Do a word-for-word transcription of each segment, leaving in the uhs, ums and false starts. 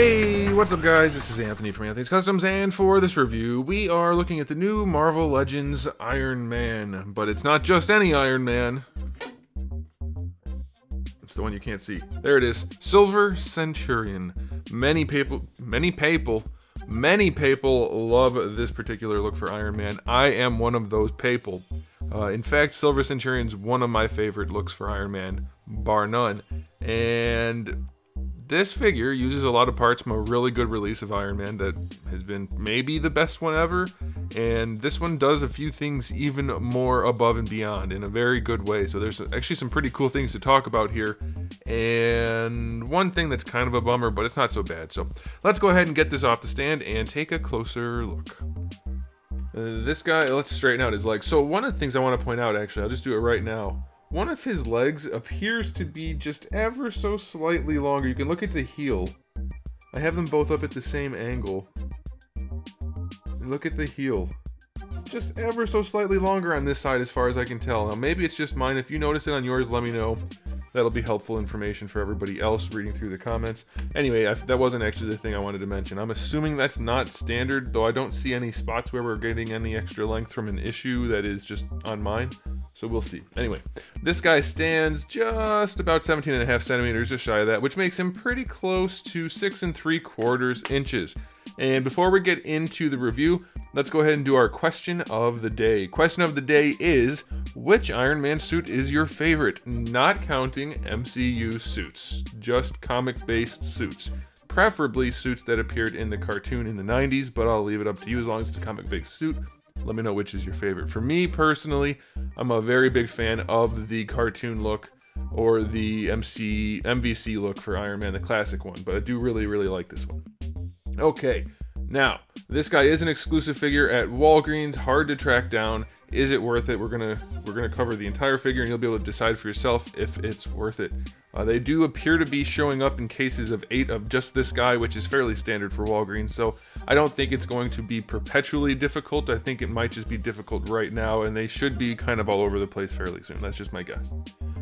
Hey, what's up guys, this is Anthony from Anthony's Customs, and for this review we are looking at the new Marvel Legends Iron Man, but it's not just any Iron Man. It's the one you can't see. There it is, Silver Centurion. Many people, many people, many people love this particular look for Iron Man. I am one of those people. Uh, in fact, Silver Centurion's one of my favorite looks for Iron Man, bar none. And this figure uses a lot of parts from a really good release of Iron Man that has been maybe the best one ever, and this one does a few things even more above and beyond in a very good way. So there's actually some pretty cool things to talk about here, and one thing that's kind of a bummer, but it's not so bad. So let's go ahead and get this off the stand and take a closer look. Uh, this guy, let's straighten out his legs. So one of the things I want to point out, actually, I'll just do it right now. One of his legs appears to be just ever so slightly longer. You can look at the heel. I have them both up at the same angle. And look at the heel. It's just ever so slightly longer on this side as far as I can tell. Now maybe it's just mine. If you notice it on yours, let me know. That'll be helpful information for everybody else reading through the comments. Anyway, I, that wasn't actually the thing I wanted to mention. I'm assuming that's not standard, though I don't see any spots where we're getting any extra length from an issue that is just on mine. So we'll see. Anyway, this guy stands just about seventeen and a half centimeters, just shy of that, which makes him pretty close to six and three quarters inches. And before we get into the review, let's go ahead and do our question of the day. Question of the day is, which Iron Man suit is your favorite? Not counting M C U suits, just comic-based suits. Preferably suits that appeared in the cartoon in the nineties, but I'll leave it up to you as long as it's a comic-based suit. Let me know which is your favorite. For me personally, I'm a very big fan of the cartoon look or the M V C look for Iron Man, the classic one, but I do really, really like this one. Okay, now, this guy is an exclusive figure at Walgreens, hard to track down. Is it worth it? We're gonna, we're gonna cover the entire figure and you'll be able to decide for yourself if it's worth it. Uh, they do appear to be showing up in cases of eight of just this guy, which is fairly standard for Walgreens, so I don't think it's going to be perpetually difficult. I think it might just be difficult right now, and they should be kind of all over the place fairly soon. That's just my guess.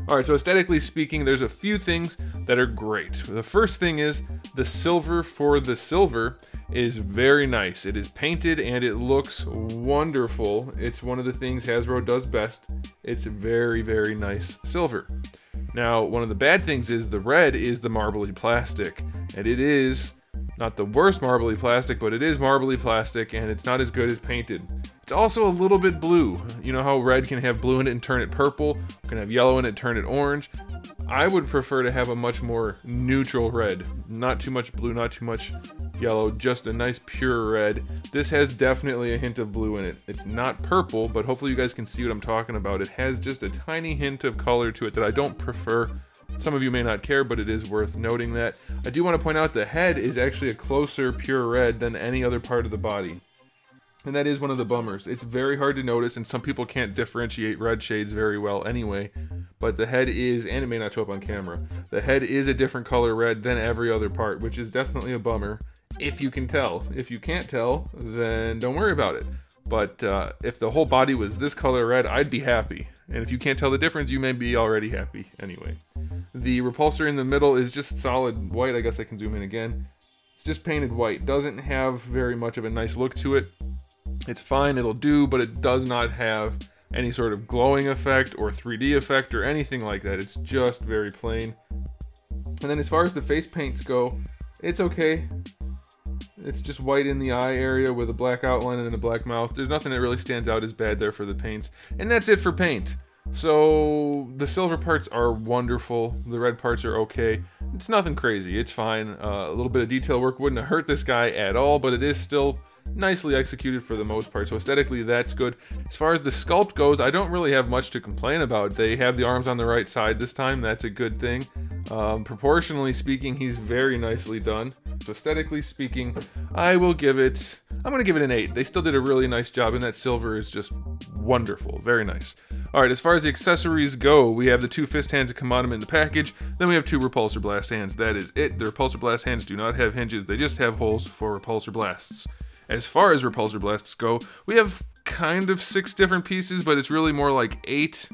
All right, so aesthetically speaking, there's a few things that are great. The first thing is the silver for the silver is very nice. It is painted and it looks wonderful. It's one of the things Hasbro does best. It's very, very nice silver. Now, one of the bad things is the red is the marbly plastic, and it is not the worst marbly plastic, but it is marbly plastic, and it's not as good as painted. It's also a little bit blue. You know how red can have blue in it and turn it purple, can have yellow in it, turn it orange. I would prefer to have a much more neutral red. Not too much blue, not too much yellow, just a nice pure red. This has definitely a hint of blue in it. It's not purple, but hopefully you guys can see what I'm talking about. It has just a tiny hint of color to it that I don't prefer. Some of you may not care, but it is worth noting that. I do want to point out the head is actually a closer pure red than any other part of the body. And that is one of the bummers. It's very hard to notice, and some people can't differentiate red shades very well anyway. But the head is, and it may not show up on camera, the head is a different color red than every other part, which is definitely a bummer, if you can tell. If you can't tell, then don't worry about it. But uh, if the whole body was this color red, I'd be happy. And if you can't tell the difference, you may be already happy anyway. The repulsor in the middle is just solid white. I guess I can zoom in again. It's just painted white. Doesn't have very much of a nice look to it. It's fine, it'll do, but it does not have any sort of glowing effect or three D effect or anything like that. It's just very plain. And then as far as the face paints go, it's okay. It's just white in the eye area with a black outline and then a black mouth. There's nothing that really stands out as bad there for the paints. And that's it for paint. So the silver parts are wonderful. The red parts are okay. It's nothing crazy. It's fine. Uh, a little bit of detail work wouldn't have hurt this guy at all, but it is still nicely executed for the most part. So aesthetically, that's good. As far as the sculpt goes, I don't really have much to complain about. They have the arms on the right side this time. That's a good thing. Um, proportionally speaking, he's very nicely done. So aesthetically speaking, I will give it, I'm going to give it an eight. They still did a really nice job, and that silver is just wonderful. Very nice. All right, as far as the accessories go, we have the two fist hands that come on them in the package. Then we have two repulsor blast hands. That is it. The repulsor blast hands do not have hinges. They just have holes for repulsor blasts. As far as repulsor blasts go, we have kind of six different pieces, but it's really more like eight.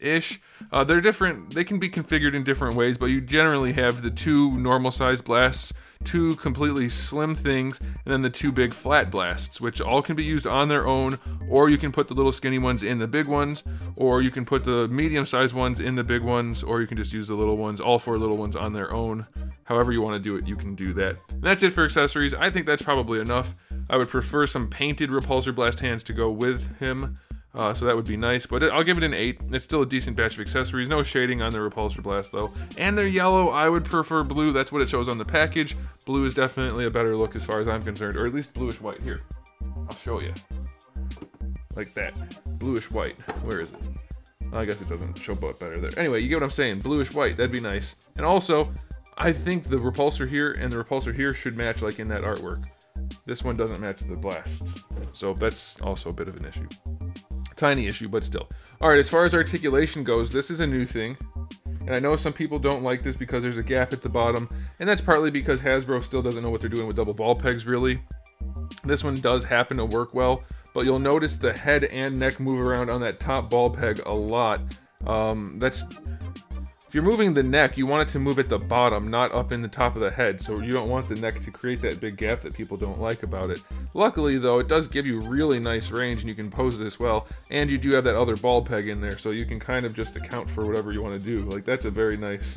ish. Uh, they're different, they can be configured in different ways, but you generally have the two normal size blasts, two completely slim things, and then the two big flat blasts, which all can be used on their own, or you can put the little skinny ones in the big ones, or you can put the medium sized ones in the big ones, or you can just use the little ones, all four little ones on their own. However you want to do it, you can do that. And that's it for accessories. I think that's probably enough. I would prefer some painted repulsor blast hands to go with him. Uh, so that would be nice, but I'll give it an eight. It's still a decent batch of accessories. No shading on the repulsor blast though. And they're yellow. I would prefer blue. That's what it shows on the package. Blue is definitely a better look as far as I'm concerned, or at least bluish white. Here, I'll show you. Like that. Bluish white. Where is it? Well, I guess it doesn't show up better there. Anyway, you get what I'm saying. Bluish white. That'd be nice. And also, I think the repulsor here and the repulsor here should match like in that artwork. This one doesn't match the blast. So that's also a bit of an issue. Tiny issue, but still. All right, as far as articulation goes, this is a new thing. And I know some people don't like this because there's a gap at the bottom. And that's partly because Hasbro still doesn't know what they're doing with double ball pegs, really. This one does happen to work well, but you'll notice the head and neck move around on that top ball peg a lot. Um, that's... If you're moving the neck, you want it to move at the bottom, not up in the top of the head, so you don't want the neck to create that big gap that people don't like about it. Luckily though, it does give you really nice range and you can pose this well, and you do have that other ball peg in there, so you can kind of just account for whatever you want to do. Like, that's a very nice...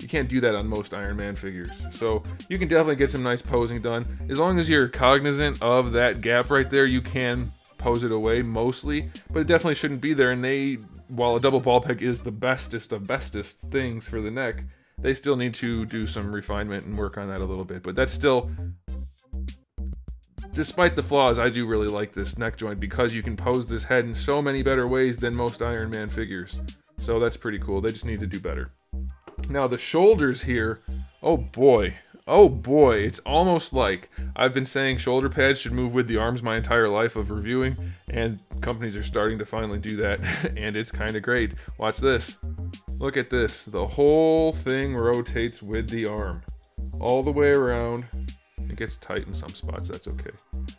You can't do that on most Iron Man figures, so you can definitely get some nice posing done. As long as you're cognizant of that gap right there, you can pose it away mostly, but it definitely shouldn't be there, and they... While a double ball peg is the bestest of bestest things for the neck, they still need to do some refinement and work on that a little bit. But that's still, despite the flaws, I do really like this neck joint because you can pose this head in so many better ways than most Iron Man figures. So that's pretty cool. They just need to do better. Now the shoulders here, oh boy. Oh boy, it's almost like I've been saying shoulder pads should move with the arms my entire life of reviewing, and companies are starting to finally do that, and it's kind of great. Watch this. Look at this. The whole thing rotates with the arm. All the way around. It gets tight in some spots, that's okay.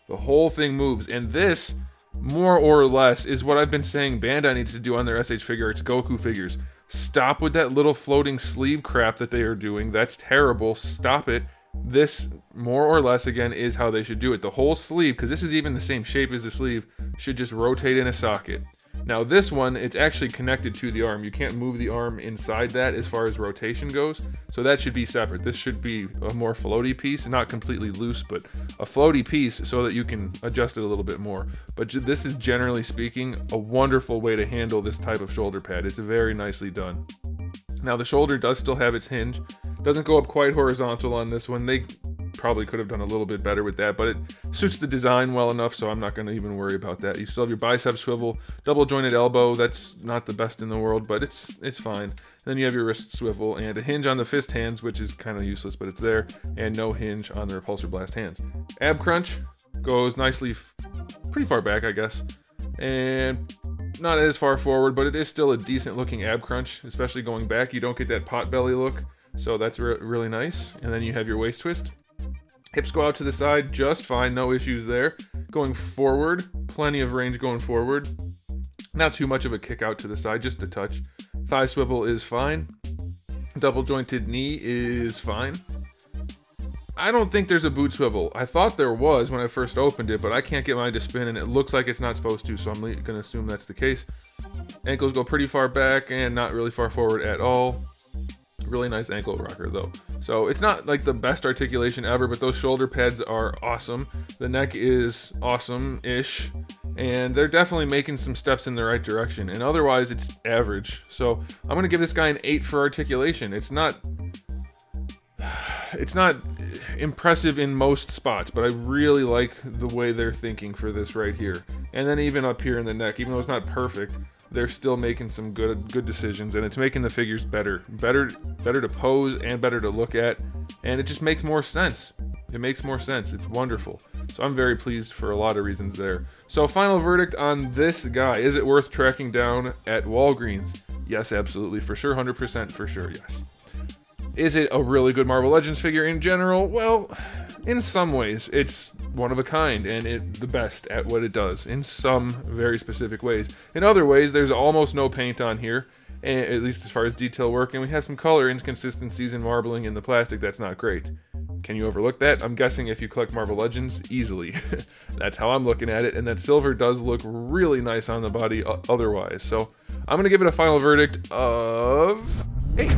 The whole thing moves, and this, more or less, is what I've been saying Bandai needs to do on their S H Figure Arts Goku figures. Stop with that little floating sleeve crap that they are doing. That's terrible. Stop it. This, more or less, again, is how they should do it. The whole sleeve, because this is even the same shape as the sleeve, should just rotate in a socket. Now this one, it's actually connected to the arm. You can't move the arm inside that as far as rotation goes, so that should be separate. This should be a more floaty piece, not completely loose, but a floaty piece so that you can adjust it a little bit more. But this is, generally speaking, a wonderful way to handle this type of shoulder pad. It's very nicely done. Now the shoulder does still have its hinge. Doesn't go up quite horizontal on this one. They probably could have done a little bit better with that, but it suits the design well enough, so I'm not going to even worry about that. You still have your bicep swivel, double jointed elbow. That's not the best in the world, but it's it's fine. And then you have your wrist swivel and a hinge on the fist hands, which is kind of useless, but it's there, and no hinge on the repulsor blast hands. Ab crunch goes nicely pretty far back, I guess, and not as far forward, but it is still a decent looking ab crunch, especially going back. You don't get that pot belly look, so that's re really nice. And then you have your waist twist. Hips go out to the side just fine, no issues there. Going forward, plenty of range going forward. Not too much of a kick out to the side, just a touch. Thigh swivel is fine. Double jointed knee is fine. I don't think there's a boot swivel. I thought there was when I first opened it, but I can't get mine to spin, and it looks like it's not supposed to, so I'm going to assume that's the case. Ankles go pretty far back and not really far forward at all. Really nice ankle rocker though. So it's not like the best articulation ever, but those shoulder pads are awesome. The neck is awesome-ish, and they're definitely making some steps in the right direction, and otherwise it's average. So I'm gonna give this guy an eight for articulation. It's not, it's not impressive in most spots, but I really like the way they're thinking for this right here. And then even up here in the neck, even though it's not perfect, they're still making some good good decisions, and it's making the figures better. Better better to pose and better to look at, and it just makes more sense. It makes more sense. It's wonderful. So I'm very pleased for a lot of reasons there. So final verdict on this guy. Is it worth tracking down at Walgreens? Yes, absolutely. For sure, one hundred percent for sure, yes. Is it a really good Marvel Legends figure in general? Well, in some ways, it's one of a kind, and it the best at what it does in some very specific ways. In other ways, there's almost no paint on here, and at least as far as detail work, and we have some color inconsistencies and marbling in the plastic that's not great. Can you overlook that? I'm guessing if you collect Marvel Legends, easily. That's how I'm looking at it, and that silver does look really nice on the body otherwise. So I'm gonna give it a final verdict of eight.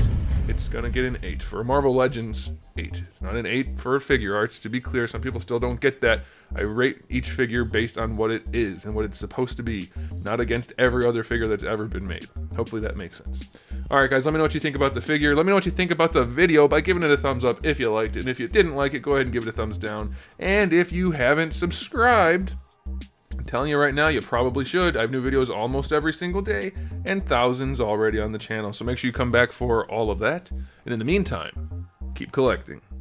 It's gonna get an eight for Marvel Legends, eight. It's not an eight for Figure Arts, to be clear. Some people still don't get that. I rate each figure based on what it is and what it's supposed to be, not against every other figure that's ever been made. Hopefully that makes sense. All right, guys, let me know what you think about the figure. Let me know what you think about the video by giving it a thumbs up if you liked it. And if you didn't like it, go ahead and give it a thumbs down. And if you haven't subscribed, I'm telling you right now, you probably should. I have new videos almost every single day and thousands already on the channel. So make sure you come back for all of that. And in the meantime, keep collecting.